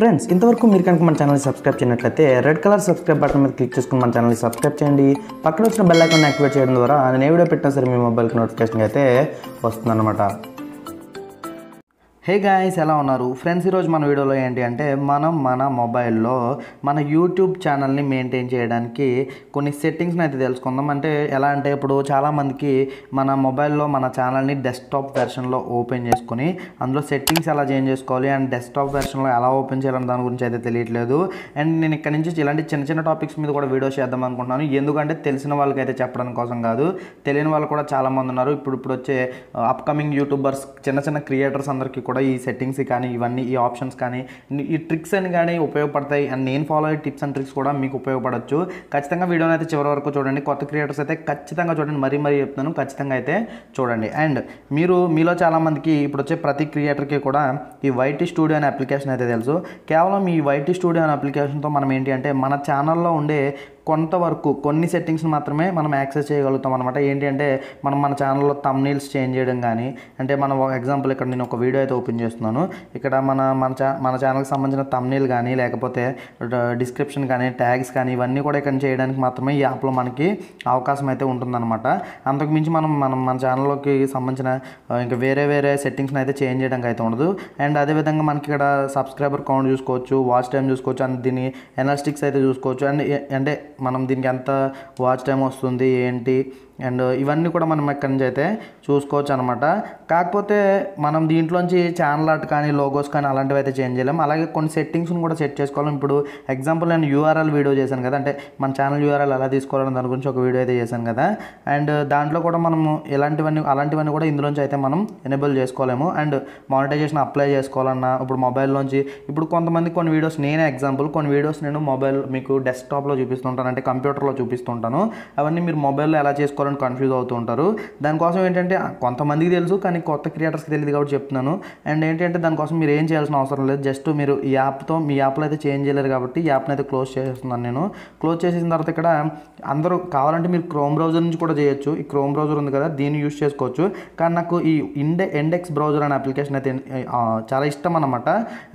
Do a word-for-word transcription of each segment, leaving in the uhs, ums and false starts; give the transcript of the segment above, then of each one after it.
Friends, ఇంతవరకు మీరు కనుక మన ఛానల్ని సబ్స్క్రైబ్ చేయనట్లయితే రెడ్ కలర్ సబ్స్క్రైబ్ బటన్ మీద క్లిక్ చేసుకుని మన ఛానల్ని సబ్స్క్రైబ్ చేయండి. పక్కన వచ్చిన బెల్ ఐకాన్ని యాక్టివేట్ చేయడం ద్వారా నేను ఏ వీడియో పెట్టినా సరే మీ మొబైల్కి నోటిఫికేషన్ అయితే వస్తుందన్నమాట. హే గాయస్, ఎలా ఉన్నారు ఫ్రెండ్స్? ఈరోజు మన వీడియోలో ఏంటి అంటే, మనం మన మొబైల్లో మన యూట్యూబ్ ఛానల్ని మెయింటైన్ చేయడానికి కొన్ని సెట్టింగ్స్ని అయితే తెలుసుకుందాం. అంటే ఎలా అంటే, ఇప్పుడు చాలామందికి మన మొబైల్లో మన ఛానల్ని డెస్క్టాప్ వెర్షన్లో ఓపెన్ చేసుకొని అందులో సెట్టింగ్స్ ఎలా చేంజ్ చేసుకోవాలి అండ్ డెస్క్టాప్ వెర్షన్లో ఎలా ఓపెన్ చేయాలని దాని గురించి అయితే తెలియట్లేదు. అండ్ నేను ఇక్కడ నుంచి ఇలాంటి చిన్న చిన్న టాపిక్స్ మీద కూడా వీడియో చేద్దాం అనుకుంటున్నాను. ఎందుకంటే తెలిసిన వాళ్ళకైతే చెప్పడం కోసం కాదు, తెలియని వాళ్ళు కూడా చాలామంది ఉన్నారు. ఇప్పుడు ఇప్పుడు వచ్చే అప్కమింగ్ యూట్యూబర్స్, చిన్న చిన్న క్రియేటర్స్ అందరికీ కూడా ఈ సెట్టింగ్స్ కానీ ఇవన్నీ ఈ ఆప్షన్స్ కానీ ఈ ట్రిక్స్ అని కానీ ఉపయోగపడతాయి. అండ్ నేను ఫాలో అయ్యే టిప్స్ అండ్ ట్రిక్స్ కూడా మీకు ఉపయోగపడవచ్చు. ఖచ్చితంగా వీడియోని అయితే చివరి వరకు చూడండి. కొత్త క్రియేటర్స్ అయితే ఖచ్చితంగా చూడండి, మరీ మరీ చెప్తాను, ఖచ్చితంగా అయితే చూడండి. అండ్ మీరు మీలో చాలామందికి ఇప్పుడు వచ్చే ప్రతి క్రియేటర్కి కూడా ఈ వైటీ స్టూడియో అనే అప్లికేషన్ అయితే తెలుసు. కేవలం ఈ వైటీ స్టూడియో అనే అప్లికేషన్తో మనం ఏంటి అంటే మన ఛానల్లో ఉండే కొంతవరకు కొన్ని సెట్టింగ్స్ని మాత్రమే మనం యాక్సెస్ చేయగలుగుతాం అనమాట. ఏంటి అంటే, మనం మన ఛానల్లో థంబ్నెయిల్స్ చేంజ్ చేయడం కానీ, అంటే మనం ఎగ్జాంపుల్ ఇక్కడ నేను ఒక వీడియో అయితే ఓపెన్ చేస్తున్నాను. ఇక్కడ మన మన ఛా మన ఛానల్కి సంబంధించిన థంబ్నెయిల్ కానీ, లేకపోతే డిస్క్రిప్షన్ కానీ, ట్యాగ్స్ కానీ ఇవన్నీ కూడా ఇక్కడ చేయడానికి మాత్రమే ఈ యాప్లో మనకి అవకాశం అయితే ఉంటుందన్నమాట. అంతకుమించి మనం మనం మన ఛానల్లోకి సంబంధించిన ఇంకా వేరే వేరే సెట్టింగ్స్ని అయితే చేంజ్ చేయడానికి అయితే ఉండదు. అండ్ అదేవిధంగా మనకి ఇక్కడ సబ్స్క్రైబర్ కౌంట్ చూసుకోవచ్చు, వాచ్ టైం చూసుకోవచ్చు, అండ్ దీని ఎనాలిస్టిక్స్ అయితే చూసుకోవచ్చు. అండ్ అంటే మనం దీనికి ఎంత వాచ్ టైం వస్తుంది ఏంటి అండ్ ఇవన్నీ కూడా మనం ఎక్కడి నుంచి అయితే చూసుకోవచ్చు అనమాట. కాకపోతే మనం దీంట్లోంచి ఛానల్ ఆర్ట్ కానీ, లోగోస్ కానీ అలాంటివి అయితే చేంజ్ చేయలేము. అలాగే కొన్ని సెట్టింగ్స్ని కూడా సెట్ చేసుకోవాలి. ఇప్పుడు ఎగ్జాంపుల్ నేను యూఆర్ఎల్ వీడియో చేశాను కదా, అంటే మన ఛానల్ యూఆర్ఎల్ ఎలా తీసుకోవాలని దాని గురించి ఒక వీడియో అయితే చేశాను కదా. అండ్ దాంట్లో కూడా మనము ఇలాంటివన్నీ అలాంటివన్నీ కూడా ఇందులోంచి అయితే మనం ఎనేబుల్ చేసుకోలేము. అండ్ మానిటైజేషన్ అప్లై చేసుకోవాలన్నా ఇప్పుడు మొబైల్లోంచి ఇప్పుడు కొంతమంది కొన్ని వీడియోస్, నేనే ఎగ్జాంపుల్ కొన్ని వీడియోస్ నేను మొబైల్ మీకు డెస్క్టాప్లో చూపిస్తుంటాను, అంటే కంప్యూటర్లో చూపిస్తుంటాను. అవన్నీ మీరు మొబైల్లో ఎలా చేసుకోవాలి కన్ఫ్యూజ్ అవుతూ ఉంటారు. దానికోసం ఏంటంటే, కొంతమందికి తెలుసు కానీ కొత్త క్రియేటర్స్కి తెలియదు కాబట్టి చెప్తున్నాను. అండ్ ఏంటంటే, దానికోసం మీరు ఏం చేయాల్సిన అవసరం లేదు. జస్ట్ మీరు ఈ యాప్తో మీ యాప్లో అయితే చేంజ్ చేయలేరు కాబట్టి ఈ యాప్ని అయితే క్లోజ్ చేసేస్తున్నాను నేను. క్లోజ్ చేసిన తర్వాత ఇక్కడ అందరూ కావాలంటే మీరు క్రోమ్ బ్రౌజర్ నుంచి కూడా చేయొచ్చు. ఈ క్రోమ్ బ్రౌజర్ ఉంది కదా, దీన్ని యూజ్ చేసుకోవచ్చు. కానీ నాకు ఈ ఇండె ఇండెక్స్ బ్రౌజర్ అనే అప్లికేషన్ అయితే చాలా ఇష్టం అన్నమాట.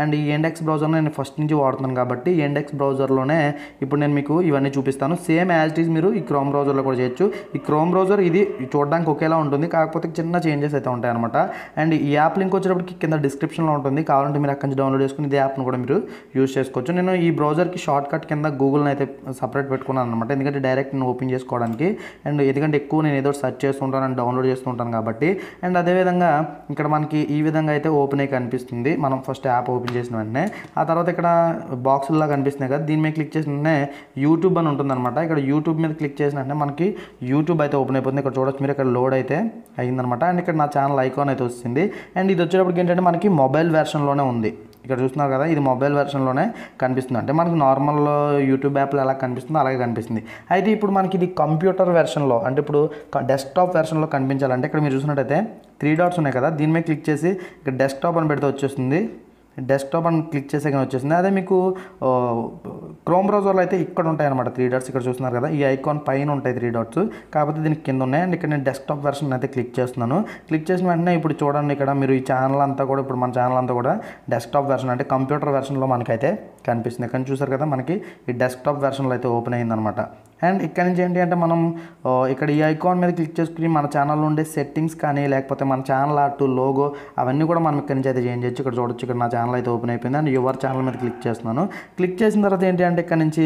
అండ్ ఈ ఇండెక్స్ బ్రౌజర్ని నేను ఫస్ట్ నుంచి వాడుతున్నాను కాబట్టి ఇండెక్స్ బ్రౌజర్లోనే ఇప్పుడు నేను మీకు ఇవన్నీ చూపిస్తాను. సేమ్ యాజ్ ఇట్ ఈజ్ మీరు ఈ క్రోమ్ బ్రౌజర్లో కూడా చేయొచ్చు. ఈ క్రోమ్ క్రోమ్ బ్రౌజర్ ఇది చూడడానికి ఒకేలా ఉంటుంది, కాకపోతే చిన్న చేంజెస్ అయితే ఉంటాయి అనమాట. అండ్ ఈ యాప్ లింక్ వచ్చేటప్పటికి కింద డిస్క్రిప్షన్లో ఉంటుంది, కావాలంటే మీరు అక్కడి నుంచి డౌన్లోడ్ చేసుకుని ఇదే యాప్ను కూడా మీరు యూజ్ చేసుకోవచ్చు. నేను ఈ బ్రౌజర్కి షార్ట్ కట్ కింద గూగుల్ని అయితే సపరేట్ పెట్టుకున్నాను అనమాట. ఎందుకంటే డైరెక్ట్ నేను ఓపెన్ చేసుకోవడానికి, అండ్ ఎందుకంటే ఎక్కువ నేను ఏదో సెర్చ్ చేస్తుంటాను అండ్ డౌన్లోడ్ చేస్తుంటాను కాబట్టి. అండ్ అదేవిధంగా ఇక్కడ మనకి ఈ విధంగా అయితే ఓపెన్ అయ్యి కనిపిస్తుంది. మనం ఫస్ట్ యాప్ ఓపెన్ చేసిన వెంటనే ఆ తర్వాత ఇక్కడ బాక్సుల్లా కనిపిస్తున్నాయి కదా, దీని మీద క్లిక్ చేసిన వెంటనే యూట్యూబ్ అని ఉంటుంది అనమాట. ఇక్కడ యూట్యూబ్ మీద క్లిక్ చేసిన వెంటనే మనకి యూట్యూబ్ అయితే ఓపెన్ అయిపోతుంది. ఇక్కడ చూడొచ్చు మీరు, ఇక్కడ లోడ్ అయితే అయిందనమాట. అండ్ ఇక్కడ నా ఛానల్ ఐకాన్ అయితే వస్తుంది. అండ్ ఇది వచ్చేటప్పటికి ఏంటంటే మనకి మొబైల్ వెర్షన్లోనే ఉంది. ఇక్కడ చూస్తున్నారు కదా, ఇది మొబైల్ వెర్షన్లోనే కనిపిస్తుంది. అంటే మనకి నార్మల్ యూట్యూబ్ యాప్లో ఎలా కనిపిస్తుందో అలాగే కనిపిస్తుంది. అయితే ఇప్పుడు మనకి ఇది కంప్యూటర్ వెర్షన్లో, అంటే ఇప్పుడు డెస్క్టాప్ వెర్షన్లో కనిపించాలంటే ఇక్కడ మీరు చూసినట్టయితే త్రీ డాట్స్ ఉన్నాయి కదా, దీని మీద క్లిక్ చేసి ఇక్కడ డెస్క్టాప్ అని పెడితే వచ్చేస్తుంది. డెస్క్టాప్ అని క్లిక్ చేసే కానీ వచ్చేసింది. అదే మీకు క్రోమ్ బ్రౌజర్లో అయితే ఇక్కడ ఉంటాయన్నమాట త్రీ డాట్స్. ఇక్కడ చూస్తున్నారు కదా, ఈ ఐకాన్ పైన ఉంటాయి త్రీ డాట్స్, కాకపోతే దీనికి కింద ఉన్నాయి. అండ్ ఇక్కడ నేను డెస్క్టాప్ వెర్షన్ అయితే క్లిక్ చేస్తున్నాను. క్లిక్ చేసిన వెంటనే ఇప్పుడు చూడండి, ఇక్కడ మీరు ఈ ఛానల్ అంతా కూడా, ఇప్పుడు మన ఛానల్ అంతా కూడా డెస్క్టాప్ వెర్షన్ అంటే కంప్యూటర్ వెర్షన్లో మనకైతే కనిపిస్తుంది. ఇక్కడ చూసారు కదా, మనకి ఈ డెస్క్టాప్ వెర్షన్లో అయితే ఓపెన్ అయిందనమాట. అండ్ ఇక్కడ నుంచి ఏంటి అంటే, మనం ఇక్కడ ఈ ఐకాన్ మీద క్లిక్ చేసుకుని మన ఛానల్లో ఉండే సెట్టింగ్స్ కానీ, లేకపోతే మన ఛానల్ ఆర్ట్, లోగో అవన్నీ కూడా మనం ఇక్కడ నుంచి అయితే చేంజ్ చేయొచ్చు. ఇక్కడ చూడొచ్చు, ఇక్కడ నా ఛానల్ అయితే ఓపెన్ అయిపోయింది. అండ్ యువర్ ఛానల్ మీద క్లిక్ చేస్తున్నాను. క్లిక్ చేసిన తర్వాత ఏంటి అంటే ఇక్కడ నుంచి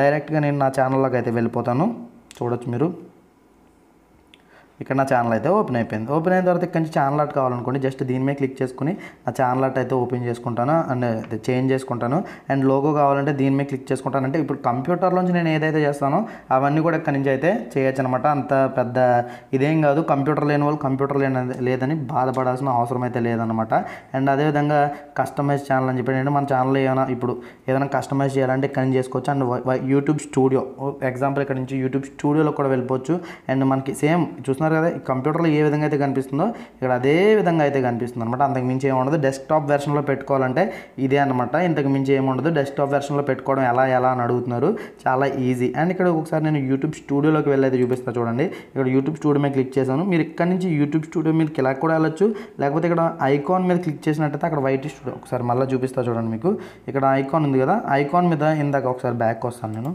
డైరెక్ట్గా నేను నా ఛానల్లోకి అయితే వెళ్ళిపోతాను. చూడొచ్చు మీరు, ఇక్కడ నా ఛానల్ అయితే ఓపెన్ అయిపోయింది. ఓపెన్ అయిన తర్వాత ఇక్కడ నుంచి ఛానల్ ఆర్ట్ కావాలనుకోండి, జస్ట్ దీని మీద క్లిక్ చేసుకుని నా ఛానల్ ఆర్ట్ అయితే ఓపెన్ చేసుకుంటాను అండ్ చేంజ్ చేసుకుంటాను. అండ్ లోగో కావాలంటే దీని మీద క్లిక్ చేసుకుంటాను. అంటే ఇప్పుడు కంప్యూటర్లోంచి నేను ఏదైతే చేస్తానో అవన్నీ కూడా ఇక్కడ నుంచి అయితే చేయొచ్చు అనమాట. అంత పెద్ద ఇదేం కాదు. కంప్యూటర్ లేని వాళ్ళు కంప్యూటర్ లేని లేదని బాధపడాల్సిన అవసరం అయితే లేదనమాట. అండ్ అదేవిధంగా కస్టమైజ్ ఛానల్ అని చెప్పి మన ఛానల్ ఏమైనా ఇప్పుడు ఏదైనా కస్టమైజ్ చేయాలంటే ఇక్కడ నుంచి చేసుకోవచ్చు. అండ్ యూట్యూబ్ స్టూడియో ఎగ్జాంపుల్ ఇక్కడ నుంచి యూట్యూబ్ స్టూడియోలో కూడా వెళ్ళిపోవచ్చు. అండ్ మనకి సేమ్ చూస్తున్నారు చూస్తున్నారు కదా, కంప్యూటర్లో ఏ విధంగా అయితే కనిపిస్తుందో ఇక్కడ అదే విధంగా అయితే కనిపిస్తుంది అనమాట. అంతకు మించి ఏముండదు. డెస్క్టాప్ వెర్షన్లో పెట్టుకోవాలంటే ఇదే అనమాట. ఇంతకు మించి ఏముండదు. డెస్క్టాప్ వెర్షన్లో పెట్టుకోవడం ఎలా ఎలా అని అడుగుతున్నారు, చాలా ఈజీ. అండ్ ఇక్కడ ఒకసారి నేను యూట్యూబ్ స్టూడియోలోకి వెళ్ళైతే చూపిస్తాను చూడండి. ఇక్కడ యూట్యూబ్ స్టూడియో మీద క్లిక్ చేశాను. మీరు ఇక్కడ నుంచి యూట్యూబ్ స్టూడియో మీద ఇలా కూడా వెళ్ళొచ్చు, లేకపోతే ఇక్కడ ఐకాన్ మీద క్లిక్ చేసినట్టయితే అక్కడ వైట్ స్టూడియో ఒకసారి మళ్ళీ చూపిస్తా చూడండి. మీకు ఇక్కడ ఐకాన్ ఉంది కదా, ఐకాన్ మీద ఇందాక ఒకసారి బ్యాక్ వస్తాను, నేను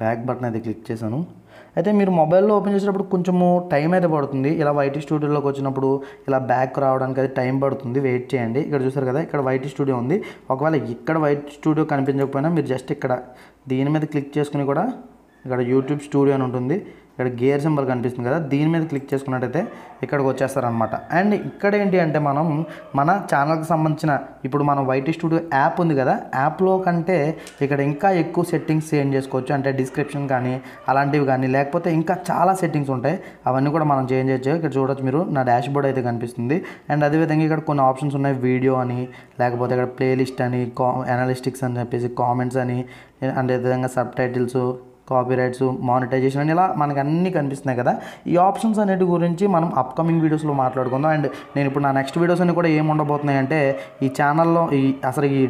బ్యాక్ బటన్ అయితే క్లిక్ చేశాను. అయితే మీరు మొబైల్లో ఓపెన్ చేసేటప్పుడు కొంచెము టైం అయితే పడుతుంది. ఇలా వైటీ స్టూడియోలోకి వచ్చినప్పుడు ఇలా బ్యాక్ రావడానికి అయితే టైం పడుతుంది, వెయిట్ చేయండి. ఇక్కడ చూసారు కదా, ఇక్కడ వైటీ స్టూడియో ఉంది. ఒకవేళ ఇక్కడ వైటీ స్టూడియో కనిపించకపోయినా మీరు జస్ట్ ఇక్కడ దీని మీద క్లిక్ చేసుకుని కూడా ఇక్కడ యూట్యూబ్ స్టూడియో అని ఉంటుంది. ఇక్కడ గేర్ సింబల్ కనిపిస్తుంది కదా, దీని మీద క్లిక్ చేసుకున్నట్టయితే ఇక్కడికి వచ్చేస్తారనమాట. అండ్ ఇక్కడ ఏంటి అంటే మనం మన ఛానల్కి సంబంధించిన ఇప్పుడు మనం వైటీ స్టూడియో యాప్ ఉంది కదా, యాప్లో కంటే ఇక్కడ ఇంకా ఎక్కువ సెట్టింగ్స్ చేంజ్ చేసుకోవచ్చు. అంటే డిస్క్రిప్షన్ కానీ అలాంటివి కానీ, లేకపోతే ఇంకా చాలా సెట్టింగ్స్ ఉంటాయి, అవన్నీ కూడా మనం చేంజ్ చేయొచ్చు. ఇక్కడ చూడొచ్చు మీరు, నా డాష్ బోర్డ్ అయితే కనిపిస్తుంది. అండ్ అదేవిధంగా ఇక్కడ కొన్ని ఆప్షన్స్ ఉన్నాయి, వీడియో అని, లేకపోతే ఇక్కడ ప్లేలిస్ట్ అని, కా అనలిస్టిక్స్ అని చెప్పేసి, కామెంట్స్ అని, అండ్ అదేవిధంగా సబ్ టైటిల్స్, కాపీరైట్స్, మానిటైజేషన్ అని, ఇలా మనకు అన్నీ కనిపిస్తున్నాయి కదా. ఈ ఆప్షన్స్ అనేటి గురించి మనం అప్కమింగ్ వీడియోస్లో మాట్లాడుకుందాం. అండ్ నేను ఇప్పుడు నా నెక్స్ట్ వీడియోస్ అన్ని కూడా ఏం ఉండబోతున్నాయంటే, ఈ ఛానల్లో ఈ అసలు ఈ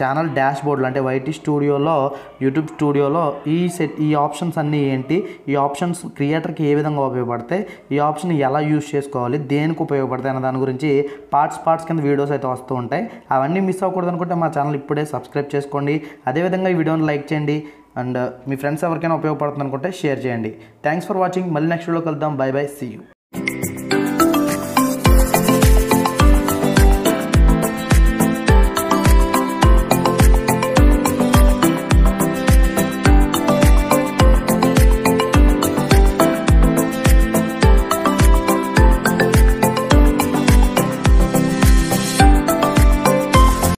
ఛానల్ డాష్ బోర్డ్లో అంటే వైటీ స్టూడియోలో యూట్యూబ్ స్టూడియోలో ఈ సెట్ ఈ ఆప్షన్స్ అన్నీ ఏంటి, ఈ ఆప్షన్స్ క్రియేటర్కి ఏ విధంగా ఉపయోగపడతాయి, ఈ ఆప్షన్ ఎలా యూజ్ చేసుకోవాలి, దేనికి ఉపయోగపడతాయి అన్న దాని గురించి పార్ట్స్ పార్ట్స్ కింద వీడియోస్ అయితే వస్తూ ఉంటాయి. అవన్నీ మిస్ అవ్వకూడదు అనుకుంటే మా ఛానల్ ఇప్పుడే సబ్స్క్రైబ్ చేసుకోండి. అదేవిధంగా ఈ వీడియోని లైక్ చేయండి. అండ్ మీ ఫ్రెండ్స్ ఎవరికైనా ఉపయోగపడుతుంది అనుకుంటే షేర్ చేయండి. Thanks for watching. మళ్ళీ నెక్స్ట్ వీడియోలో కలుద్దాం. Bye bye, see you.